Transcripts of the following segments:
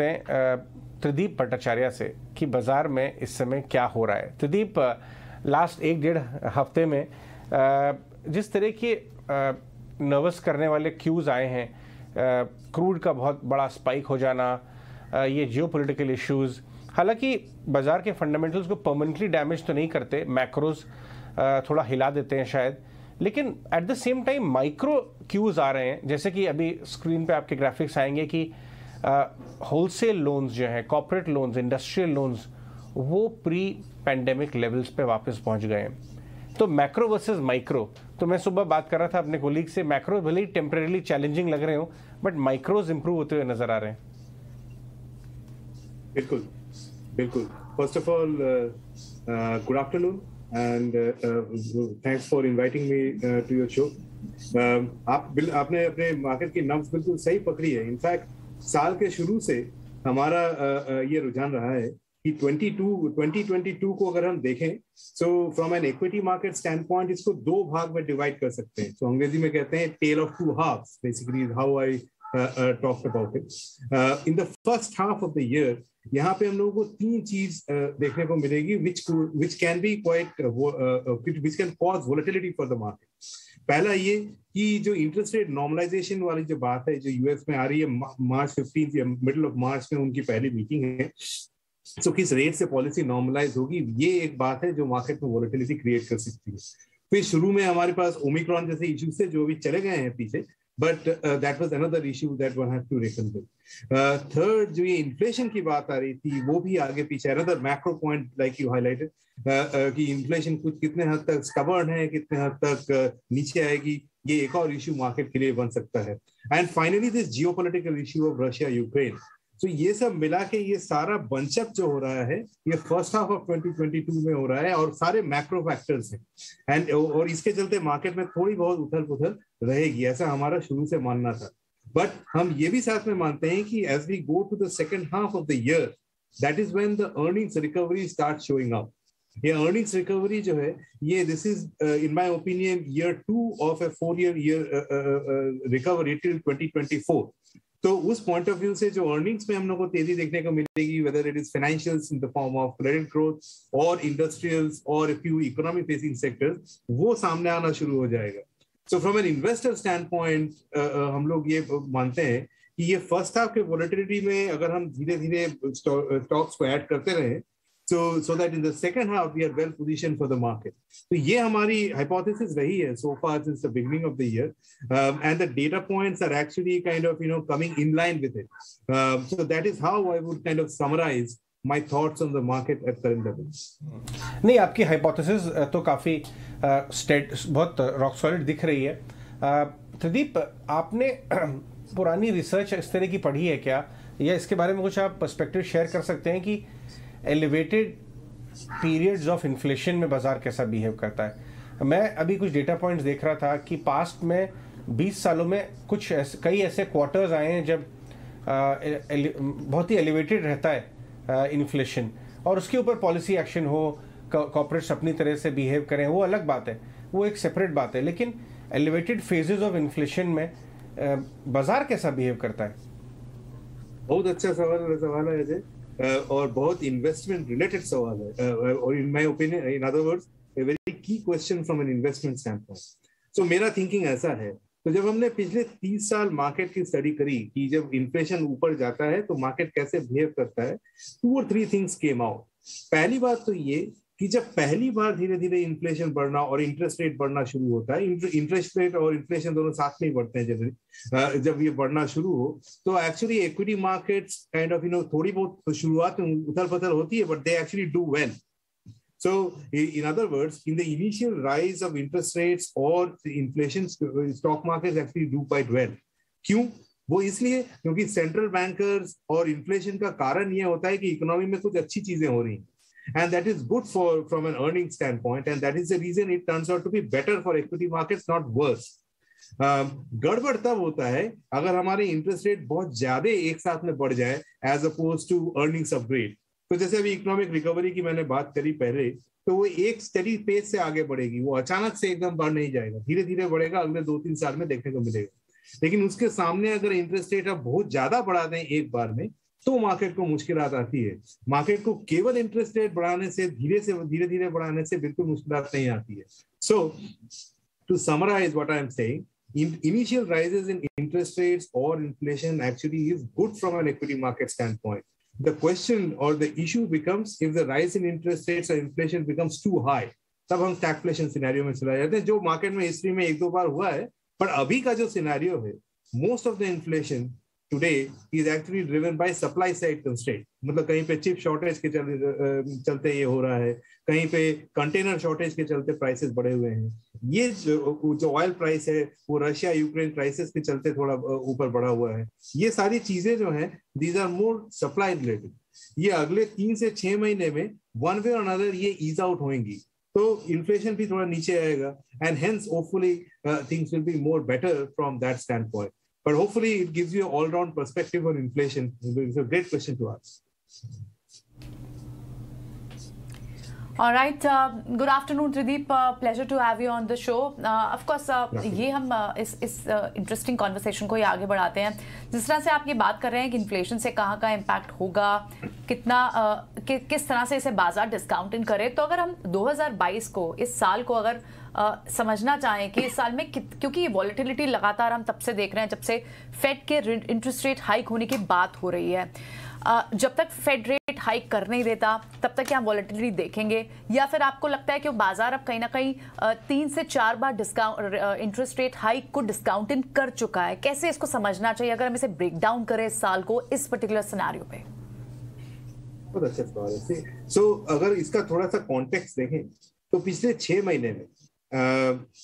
करते हैं त्रिदीप भट्टाचार्य से कि बाज़ार में इस समय क्या हो रहा है। त्रिदीप, लास्ट एक डेढ़ हफ्ते में जिस तरह के नर्वस करने वाले क्यूज़ आए हैं, क्रूड का बहुत बड़ा स्पाइक हो जाना, ये जियोपॉलिटिकल इश्यूज़, हालांकि बाज़ार के फंडामेंटल्स को परमानेंटली डैमेज तो नहीं करते, मैक्रोस थोड़ा हिला देते हैं शायद, लेकिन at the same time micro cues आ रहे हैं, जैसे कि अभी स्क्रीन पे आपके ग्राफिक्स आएंगे कि होलसेल लोन्स जो हैं, कॉर्पोरेट लोन्स, इंडस्ट्रियल लोन्स, वो प्री पैंडेमिक लेवल्स पे वापस पहुंच गए हैं। तो मैक्रो वर्सेस माइक्रो, तो मैं सुबह बात कर रहा था अपने कोलीग से, मैक्रो भले ही टेम्परेली चैलेंजिंग लग रहे हो बट माइक्रोज इम्प्रूव होते हुए नजर आ रहे हैं। बिल्कुल बिल्कुल। First of all good afternoon and thanks for inviting me to your show. आपने अपने मार्केट की नब्ज बिल्कुल सही पकड़ी है। इनफैक्ट साल के शुरू से हमारा ये रुझान रहा है कि 2022 को अगर हम देखें, so from an equity market stand point इसको दो भाग में डिवाइड कर सकते हैं। तो अंग्रेजी में कहते हैं tale of two halves, basically how I talked about it. In the first half of the year यहाँ पे हम लोगों को तीन चीज देखने को मिलेगी which can cause volatility for the market. पहला ये कि जो इंटरेस्ट रेट नॉर्मलाइजेशन वाली जो बात है जो यूएस में आ रही है, मार्च 15 या मिडिल ऑफ मार्च में उनकी पहली मीटिंग है, तो किस रेट से पॉलिसी नॉर्मलाइज होगी, ये एक बात है जो मार्केट में वॉलेटिलिटी क्रिएट कर सकती है। फिर शुरू में हमारे पास ओमिक्रॉन जैसे इश्यूज थे जो भी चले गए हैं पीछे, but that was another issue that one had to reckon with. Third, जो ये इन्फ्लेशन की बात आ रही थी वो भी आगे पीछे, another macro point like you highlighted कि इन्फ्लेशन कुछ कितने हद तक stubborn है, कितने हद तक नीचे आएगी, ये एक और इश्यू मार्केट के लिए बन सकता है। And finally this geopolitical issue of Russia Ukraine. तो ये सब मिला के ये सारा बंचअप जो हो रहा है ये फर्स्ट हाफ ऑफ 2022 में हो रहा है और सारे मैक्रो फैक्टर्स हैं एंड और इसके चलते मार्केट में थोड़ी बहुत उथल पुथल रहेगी, ऐसा हमारा शुरू से मानना था। बट हम ये भी साथ में मानते हैं कि as we go to the second half of the year, that is when the earnings recovery start showing up. ये अर्निंग्स रिकवरी जो है ये this is in my opinion year 2 of a 4-year recovery till 2024। तो उस point of view से जो earnings में हम लोग को तेजी देखने को मिलेगी, whether it is financials in the form of credit growth और इंडस्ट्रियल्स और फ्यू इकोनॉमी फेसिंग सेक्टर्स, वो सामने आना शुरू हो जाएगा। So from an investor stand point हम लोग ये मानते हैं कि ये फर्स्ट हाफ के वॉलेटिलिटी में अगर हम धीरे धीरे स्टॉक्स को ऐड करते रहे so that in the second half we are well positioned for the market. So ये हमारी hypothesis रही है so far since the beginning of the year, and the data points are actually kind of coming in line with it. So that is how I would kind of summarize my thoughts on the market at current levels. नहीं, आपकी hypothesis तो काफी बहुत rock solid दिख रही है। त्रिदीप, आपने पुरानी रिसर्च इस तरह की पढ़ी है क्या, या इसके बारे में कुछ आप पर्सपेक्टिव शेयर कर सकते हैं कि एलिवेटेड पीरियड्स ऑफ इन्फ्लेशन में बाजार कैसा बिहेव करता है? मैं अभी कुछ डेटा पॉइंट्स देख रहा था कि पास्ट में 20 सालों में कुछ कई ऐसे क्वार्टर्स आए हैं जब बहुत ही एलिवेटेड रहता है इन्फ्लेशन, और उसके ऊपर पॉलिसी एक्शन हो, कॉर्पोरेट्स अपनी तरह से बिहेव करें, वो अलग बात है, वो एक सेपरेट बात है, लेकिन एलिवेटेड फेजेज ऑफ इन्फ्लेशन में बाजार कैसा बिहेव करता है? बहुत अच्छा सवाल है अजय, और बहुत इन्वेस्टमेंट रिलेटेड सवाल है, और in my opinion, in other words a very key question from an investment standpoint. So मेरा थिंकिंग ऐसा है, तो जब हमने पिछले 30 साल मार्केट की स्टडी करी कि जब इन्फ्लेशन ऊपर जाता है तो मार्केट कैसे बिहेव करता है, 2 or 3 थिंग्स केम आउट। पहली बात तो ये कि जब पहली बार धीरे धीरे इन्फ्लेशन बढ़ना और इंटरेस्ट रेट बढ़ना शुरू होता है, इंटरेस्ट रेट और इन्फ्लेशन दोनों साथ में ही बढ़ते हैं जनरली, जब ये बढ़ना शुरू हो तो actually equity markets kind of थोड़ी बहुत शुरुआत में उथल पुथल होती है, but they actually do well. So in other words, in the initial rise of interest rates और inflation, stock markets actually do quite well. क्यों? वो इसलिए क्योंकि सेंट्रल बैंकर्स और इन्फ्लेशन का कारण ये होता है कि इकोनॉमी में कुछ अच्छी चीजें हो रही हैं, and that is good for from an earning standpoint, and that is the reason it turns out to be better for equity markets, not worse. गड़बड़ तब होता है अगर हमारे इंटरेस्ट रेट बहुत ज्यादा एक साथ में बढ़ जाए as opposed to earnings upgrade. तो जैसे अभी इकोनॉमिक रिकवरी की मैंने बात करी पहले, तो वो एक स्टडी पेस से आगे बढ़ेगी, वो अचानक से एकदम बढ़ नहीं जाएगा, धीरे धीरे बढ़ेगा, अगले 2-3 साल में देखने को मिलेगा। लेकिन उसके सामने अगर इंटरेस्ट रेट आप बहुत ज्यादा बढ़ा दें एक बार में, तो मार्केट को मुश्किलात आती है। मार्केट को केवल इंटरेस्ट रेट बढ़ाने से, धीरे धीरे बढ़ाने से बिल्कुल मुश्किलात नहीं आती है। So to summarise what I am saying, initial rises in interest rates or inflation actually is good from an equity market standpoint. The question or the issue becomes if the rise in interest rates or inflation becomes too high, तब हम stagflation scenario में चला जाते हैं, जो market में history में एक दो बार हुआ है। पर अभी का जो scenario है, most of the inflation today is actually driven by supply side constraint. मतलब कहीं पे chip shortage के चलते ये हो रहा है, कहीं पे कंटेनर शॉर्टेज के चलते प्राइसेस बढ़े हुए हैं, ये जो ऑयल प्राइस है वो रशिया यूक्रेन क्राइसिस के चलते थोड़ा ऊपर बढ़ा हुआ है। ये सारी चीजें जो हैं, these are more supply related. ये अगले 3 से 6 महीने में वन वे और अनदर ये ईज आउट होंगी, तो इन्फ्लेशन भी थोड़ा नीचे आएगा and hence hopefully things will be more better from that stand point. But hopefully it gives you all round perspective on inflation. It's a great question to ask. All right, good afternoon, Trideep. Pleasure to have you on the show. Of course, ये हम इस interesting conversation को ये आगे बढ़ाते हैं। जिस तरह से आप ये बात कर रहे हैं कि इन्फ्लेशन से कहाँ का इम्पैक्ट होगा, कितना किस तरह से इसे बाजार डिस्काउंट इन करे, तो अगर हम 2022 को, इस साल को अगर समझना चाहें कि इस साल में क्योंकि ये वॉलीटिलिटी लगातार हम तब से देख रहे हैं जब से फेड के इंटरेस्ट रेट हाइक होने की बात हो रही है। जब तक फेड रेट हाइक कर नहीं देता तब तक क्या हम वॉलेटिलिटी देखेंगे, या फिर आपको लगता है कि बाजार अब कहीं ना कहीं 3 से 4 बार डिस्काउंट इंटरेस्ट रेट हाइक को डिस्काउंट इन कर चुका है? कैसे इसको समझना चाहिए अगर हम इसे ब्रेक डाउन करें इस साल को, इस पर्टिकुलर सिनेरियो पे? बहुत अच्छा सवाल है। सो अगर इसका थोड़ा सा कॉन्टेक्स्ट देखें तो पिछले 6 महीने में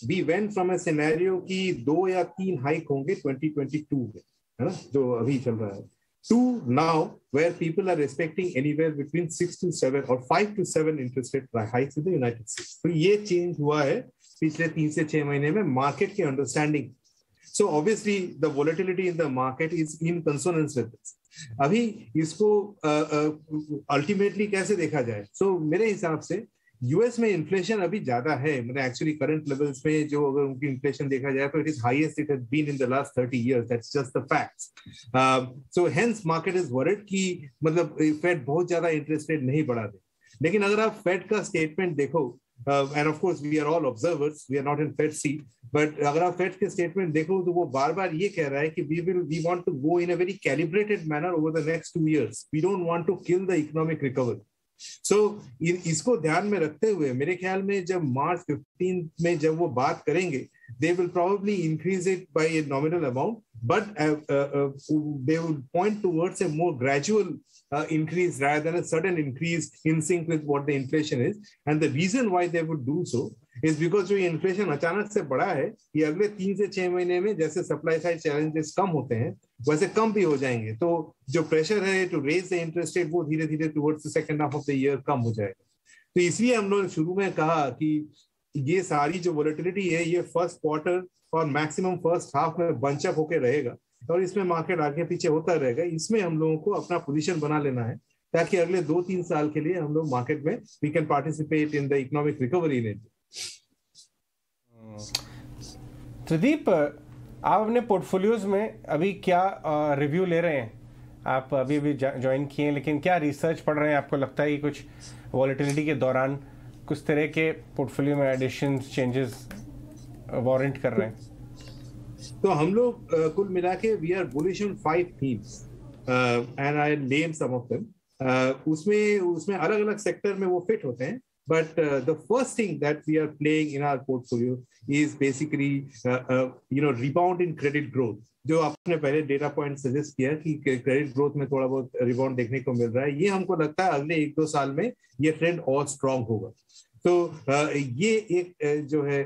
we went from a scenario की 2 या 3 हाइक होंगे 2022 में, है ना, जो अभी चल रहा है, to now where people are expecting anywhere between 6 to 7 or 5 to 7 interest rate hikes in the United States. So ये change हुआ है पिछले 3 से 6 महीने में market के understanding. So obviously the volatility in the market is in consonance with this. अभी इसको ultimately कैसे देखा जाए? So मेरे हिसाब से US में inflation अभी ज्यादा है, मतलब actually current levels में जो अगर उनकी inflation देखा जाए तो it is highest it has been in the last 30 years. That's just the facts. So hence market is worried कि मतलब Fed बहुत ज्यादा interest rate नहीं बढ़ा दे। लेकिन अगर आप Fed का statement देखो, and of course we are all observers, we are not in Fed seat, but अगर आप Fed के statement देखो तो वो बार-बार ये कह रहा है कि we want to go in a very calibrated manner over the next 2 years. We don't want to kill the economic recovery. इसको ध्यान में रखते हुए मेरे ख्याल में जब मार्च 15 में जब वो बात करेंगे, they will probably increase it by a nominal amount, but they will point towards a more gradual increase rather than a sudden increase in sync with what the inflation is. And the reason why they would do so is because जो inflation अचानक से बढ़ा है, ये अगले 3 से 6 महीने में जैसे सप्लाई साइड चैलेंजेस कम होते हैं वैसे कम भी हो जाएंगे, तो जो प्रेशर है to raise the interest rate वो धीरे धीरे towards the second half of the year कम हो जाएगा। तो इसलिए हम लोग शुरू में कहा कि ये सारी जो वोलेटिलिटी है ये फर्स्ट क्वार्टर और मैक्सिमम फर्स्ट हाफ में बंचअप होके रहेगा और इसमें मार्केट आगे पीछे होता रहेगा। इसमें हम लोगों को अपना पोजिशन बना लेना है ताकि अगले 2-3 साल के लिए हम लोग मार्केट में we can participate in the economic recovery rate. Tridip, आप अपने पोर्टफोलियोज में अभी क्या रिव्यू ले रहे हैं? आप अभी भी ज्वाइन किए हैं, लेकिन क्या रिसर्च पढ़ रहे हैं? आपको लगता है कि कुछ वॉलेटिलिटी के दौरान कुछ तरह के पोर्टफोलियो में एडिशन चेंजेस वारंट कर रहे हैं? तो हम लोग कुल मिला के we are bullish on 5 themes and I name some of them. उसमें अलग अलग सेक्टर में वो फिट होते हैं, but the first thing that we are playing in our portfolio is basically rebound in credit growth. जो आपने पहले डेटा पॉइंट सजेस्ट किया कि क्रेडिट ग्रोथ में थोड़ा बहुत रिबाउंड देखने को मिल रहा है, ये हमको लगता है अगले 1-2 साल में ये ट्रेंड और स्ट्रॉन्ग होगा। तो ये एक जो है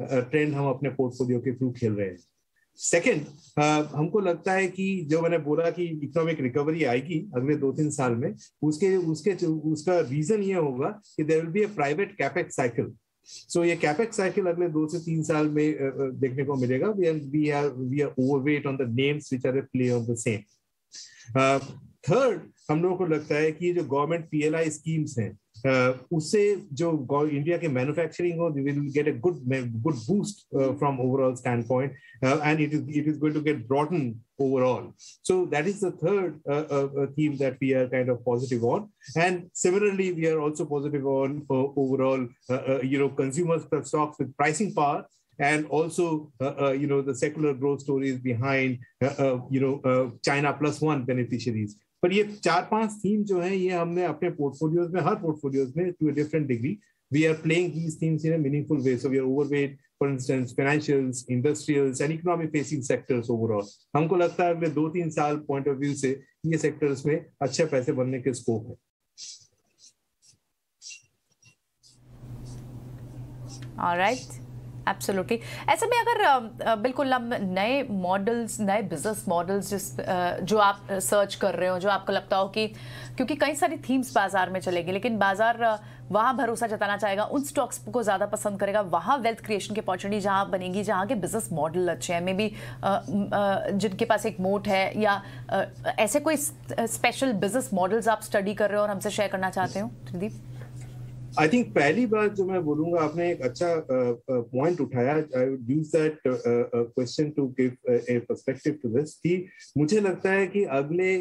ट्रेंड हम अपने पोर्टफोलियो के थ्रू खेल रहे हैं। सेकेंड, हमको लगता है कि जो मैंने बोला कि इकोनॉमिक रिकवरी आएगी अगले 2-3 साल में, उसका रीजन ये होगा कि there will be a private capex cycle. So ये कैपेक्स साइकिल अगले 2 से 3 साल में देखने को मिलेगा। We are overweight on the names which are a play on the same. Third, हम लोगों को लगता है कि जो गवर्नमेंट PLI स्कीम्स हैं उससे जो इंडिया के मैन्युफैक्चरिंग हो, will get a good boost from overall stand point, and it is going to get broaden overall. So that is the third theme that we are kind of positive on, and similarly we are also positive on overall consumer stocks with pricing power, and also the secular growth stories behind China plus one beneficiaries. But ये चार पांच theme जो हैं ये हमने अपने portfolios में, हर portfolios में to a different degree we are playing these themes in a meaningful way. So we are overweight, for instance, financials, industrials and economic facing sectors overall. हमको लगता है अगले 2-3 साल पॉइंट ऑफ व्यू से ये sectors में अच्छे पैसे बनने के स्कोप है. Alright, absolutely. ऐसे में अगर बिल्कुल हम नए मॉडल्स, नए बिजनेस मॉडल्स जो आप सर्च कर रहे हो, जो आपको लगता हो कि क्योंकि कई सारी थीम्स बाजार में चलेगी लेकिन बाजार वहाँ भरोसा जताना चाहेगा, उन स्टॉक्स को ज़्यादा पसंद करेगा, वहाँ वेल्थ क्रिएशन की अपॉर्चुनिटी जहाँ बनेगी, जहाँ के बिजनेस मॉडल अच्छे हैं, मे बी जिनके पास एक मोट है, या ऐसे कोई स्पेशल बिजनेस मॉडल्स आप स्टडी कर रहे हो और हमसे शेयर करना चाहते हो त्रिदीप? आई थिंक पहली बात जो मैं बोलूंगा, आपने एक अच्छा पॉइंट उठाया. I would use that question to give a perspective to this कि मुझे लगता है कि अगले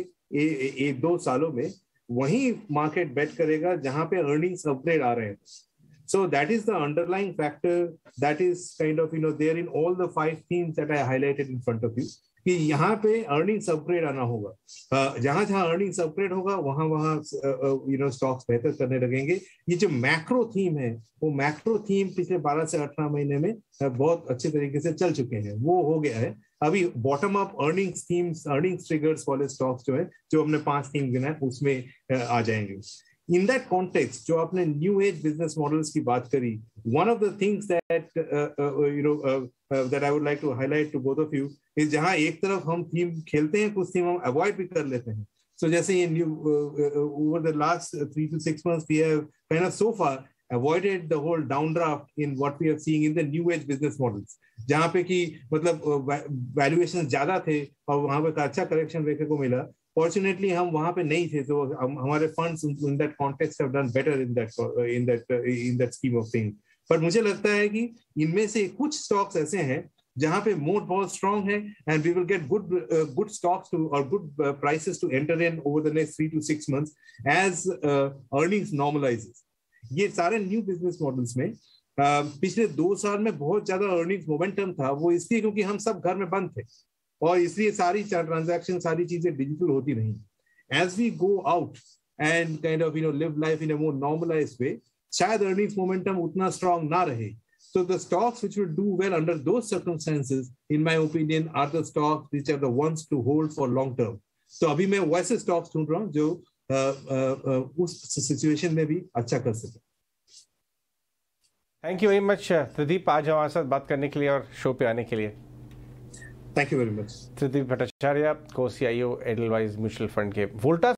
1-2 सालों में वही मार्केट बेट करेगा जहां पे अर्निंग्स अपग्रेड आ रहे हैं. So that is the underlying factor that is kind of there in all the 5 themes that I highlighted in front of you. कि यहाँ पे earnings upgrade आना होगा. जहाँ earnings upgrade होगा वहाँ stocks बेहतर करने लगेंगे. ये जो macro theme है, वो macro theme पिछले 12 से 18 महीने में बहुत अच्छे तरीके से चल चुके हैं, वो हो गया है. अभी bottom up earnings themes, earnings triggers वाले stocks जो है, जो हमने 5 theme गिना है उसमें आ जाएंगे. In that context, जो आपने new age business models की बात करी, one of the things that that I would like to highlight to both of you is जहाँ एक तरफ हम theme खेलते हैं, कुछ theme हम avoid भी कर लेते हैं. So जैसे ये new over the last 3 to 6 months we have kind of so far avoided the whole downdraft in what we are seeing in the new age business models, जहाँ पे कि मतलब valuations ज़्यादा थे और वहाँ पे अच्छा correction देखने को मिला. Fortunately, हम वहाँ पे नहीं थे, तो हमारे funds in that context have done better in that scheme of things. But मुझे लगता है कि इनमें से कुछ stocks ऐसे हैं जहाँ पे मोड बहुत strong है, and we will get good stocks to or good prices to enter in over the next 3 to 6 months as earnings normalizes. ये सारे new business models में पिछले 2 साल में बहुत ज्यादा earnings momentum था, वो इसलिए क्योंकि हम सब घर में बंद थे और इसलिए सारी ट्रांजैक्शन, सारी चीजें डिजिटल होती रहीं. As we go out and kind of live life in a more normalised way, शायद अर्निंग्स मोमेंटम उतना स्ट्रांग ना रहे. So the stocks which will do well under those circumstances in my opinion are the stocks which are the ones to hold for long term. तो अभी मैं वैसे stocks ढूंढ रहा हूँ जो उस सिचुएशन में भी अच्छा कर सके. Thank you very much Tridip, आज हमारे साथ बात करने के लिए और शो पे आने के लिए. Thank you very much. Trideep Bhattacharya, co-CIO Edelweiss Mutual Fund के वोल्टा